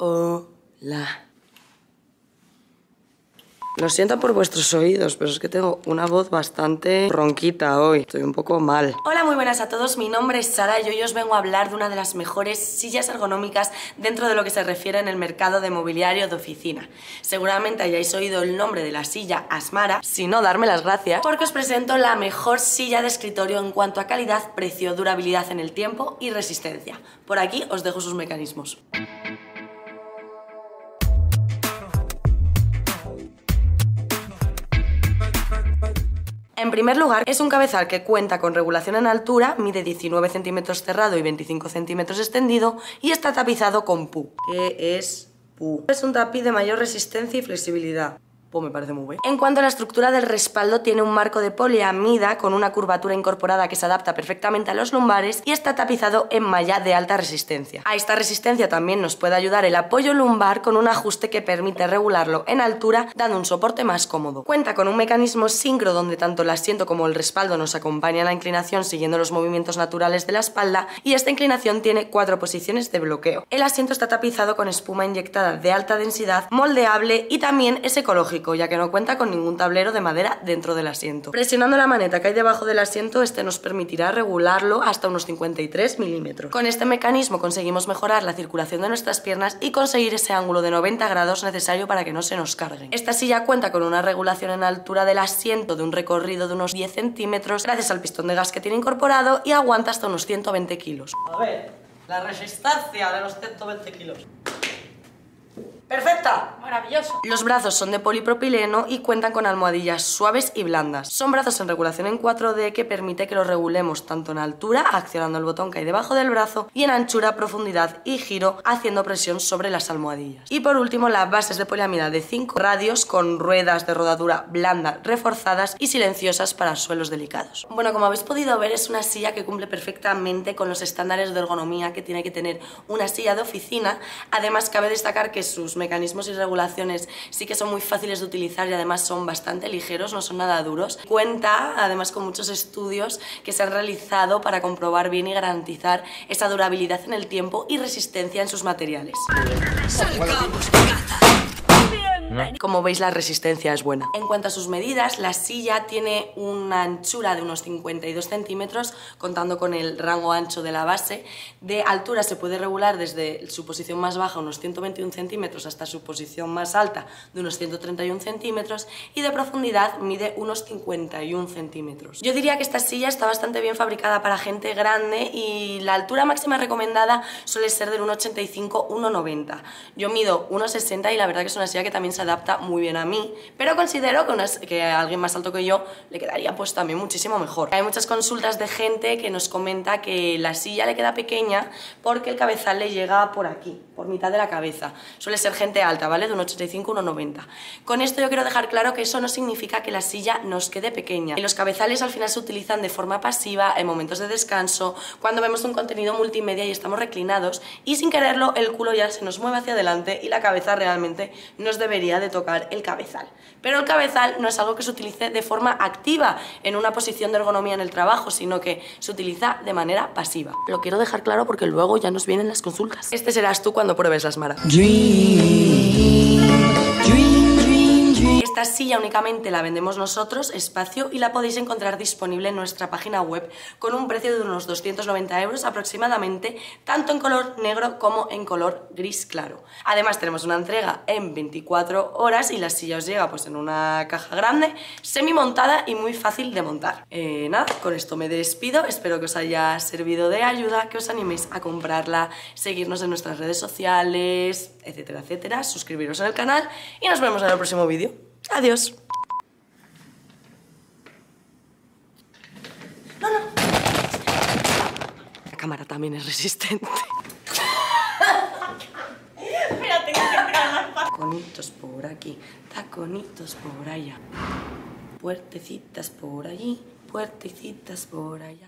Hola. Lo siento por vuestros oídos, pero es que tengo una voz bastante ronquita hoy. Estoy un poco mal. Hola, muy buenas a todos. Mi nombre es Sara y hoy os vengo a hablar de una de las mejores sillas ergonómicas dentro de lo que se refiere en el mercado de mobiliario de oficina. Seguramente hayáis oído el nombre de la silla Asmara, si no, darme las gracias, porque os presento la mejor silla de escritorio en cuanto a calidad, precio, durabilidad en el tiempo y resistencia. Por aquí os dejo sus mecanismos. En primer lugar, es un cabezal que cuenta con regulación en altura, mide 19 centímetros cerrado y 25 centímetros extendido y está tapizado con PU. ¿Qué es PU? Es un tapiz de mayor resistencia y flexibilidad. Pues me parece muy bueno. En cuanto a la estructura del respaldo, tiene un marco de poliamida con una curvatura incorporada que se adapta perfectamente a los lumbares y está tapizado en malla de alta resistencia. A esta resistencia también nos puede ayudar el apoyo lumbar con un ajuste que permite regularlo en altura dando un soporte más cómodo. Cuenta con un mecanismo sincro donde tanto el asiento como el respaldo nos acompañan a la inclinación siguiendo los movimientos naturales de la espalda, y esta inclinación tiene 4 posiciones de bloqueo. El asiento está tapizado con espuma inyectada de alta densidad, moldeable y también es ecológico, ya que no cuenta con ningún tablero de madera dentro del asiento. Presionando la maneta que hay debajo del asiento, este nos permitirá regularlo hasta unos 53 milímetros. Con este mecanismo conseguimos mejorar la circulación de nuestras piernas y conseguir ese ángulo de 90 grados necesario para que no se nos carguen. Esta silla cuenta con una regulación en altura del asiento de un recorrido de unos 10 centímetros gracias al pistón de gas que tiene incorporado y aguanta hasta unos 120 kilos. A ver, la resistencia de los 120 kilos. ¡Perfecta! ¡Maravilloso! Los brazos son de polipropileno y cuentan con almohadillas suaves y blandas. Son brazos en regulación en 4D que permite que los regulemos tanto en altura, accionando el botón que hay debajo del brazo, y en anchura, profundidad y giro, haciendo presión sobre las almohadillas. Y por último, las bases de poliamida de 5 radios con ruedas de rodadura blanda, reforzadas y silenciosas para suelos delicados. Bueno, como habéis podido ver, es una silla que cumple perfectamente con los estándares de ergonomía que tiene que tener una silla de oficina. Además, cabe destacar que sus mecanismos y regulaciones sí que son muy fáciles de utilizar y además son bastante ligeros, no son nada duros. Cuenta además con muchos estudios que se han realizado para comprobar bien y garantizar esa durabilidad en el tiempo y resistencia en sus materiales. Como veis, la resistencia es buena. En cuanto a sus medidas, la silla tiene una anchura de unos 52 centímetros, contando con el rango ancho de la base. De altura se puede regular desde su posición más baja, unos 121 centímetros, hasta su posición más alta, de unos 131 centímetros. Y de profundidad mide unos 51 centímetros. Yo diría que esta silla está bastante bien fabricada para gente grande y la altura máxima recomendada suele ser del 1,85-1,90. Yo mido 1,60 y la verdad que es una silla que también se adapta muy bien a mí, pero considero que a alguien más alto que yo le quedaría pues también muchísimo mejor. Hay muchas consultas de gente que nos comenta que la silla le queda pequeña porque el cabezal le llega por aquí, por mitad de la cabeza. Suele ser gente alta, ¿vale? De 1,85 a 1,90. Con esto yo quiero dejar claro que eso no significa que la silla nos quede pequeña. Y los cabezales al final se utilizan de forma pasiva, en momentos de descanso, cuando vemos un contenido multimedia y estamos reclinados, y sin quererlo el culo ya se nos mueve hacia adelante y la cabeza realmente nos debería de tocar el cabezal. Pero el cabezal no es algo que se utilice de forma activa en una posición de ergonomía en el trabajo, sino que se utiliza de manera pasiva. Lo quiero dejar claro porque luego ya nos vienen las consultas. Este serás tú cuando pruebes la Asmara. Esta silla únicamente la vendemos nosotros, Spacio, y la podéis encontrar disponible en nuestra página web con un precio de unos 290 € aproximadamente, tanto en color negro como en color gris claro. Además tenemos una entrega en 24 horas y la silla os llega pues en una caja grande, semi montada y muy fácil de montar. Nada, con esto me despido, espero que os haya servido de ayuda, que os animéis a comprarla, seguirnos en nuestras redes sociales, etcétera, etcétera, suscribiros al canal y nos vemos en el próximo vídeo. Adiós. No, no. La cámara también es resistente. Mira, tengo que entrar. Taconitos por aquí, taconitos por allá. Puertecitas por allí, puertecitas por allá.